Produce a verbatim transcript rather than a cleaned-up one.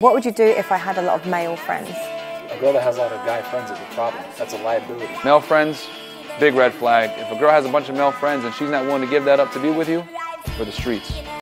What would you do if I had a lot of male friends? A girl that has a lot of guy friends is a problem. That's a liability. Male friends, big red flag. If a girl has a bunch of male friends and she's not willing to give that up to be with you, for the streets.